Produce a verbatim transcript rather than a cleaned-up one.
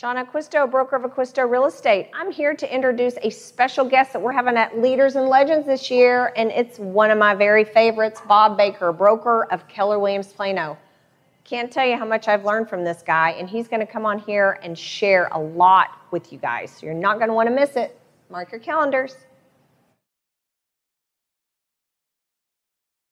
Shana Acquisto, broker of Acquisto Real Estate. I'm here to introduce a special guest that we're having at Leaders and Legends this year, and it's one of my very favorites, Bob Baker, broker of Keller Williams Plano. Can't tell you how much I've learned from this guy, and he's going to come on here and share a lot with you guys. So you're not going to want to miss it. Mark your calendars.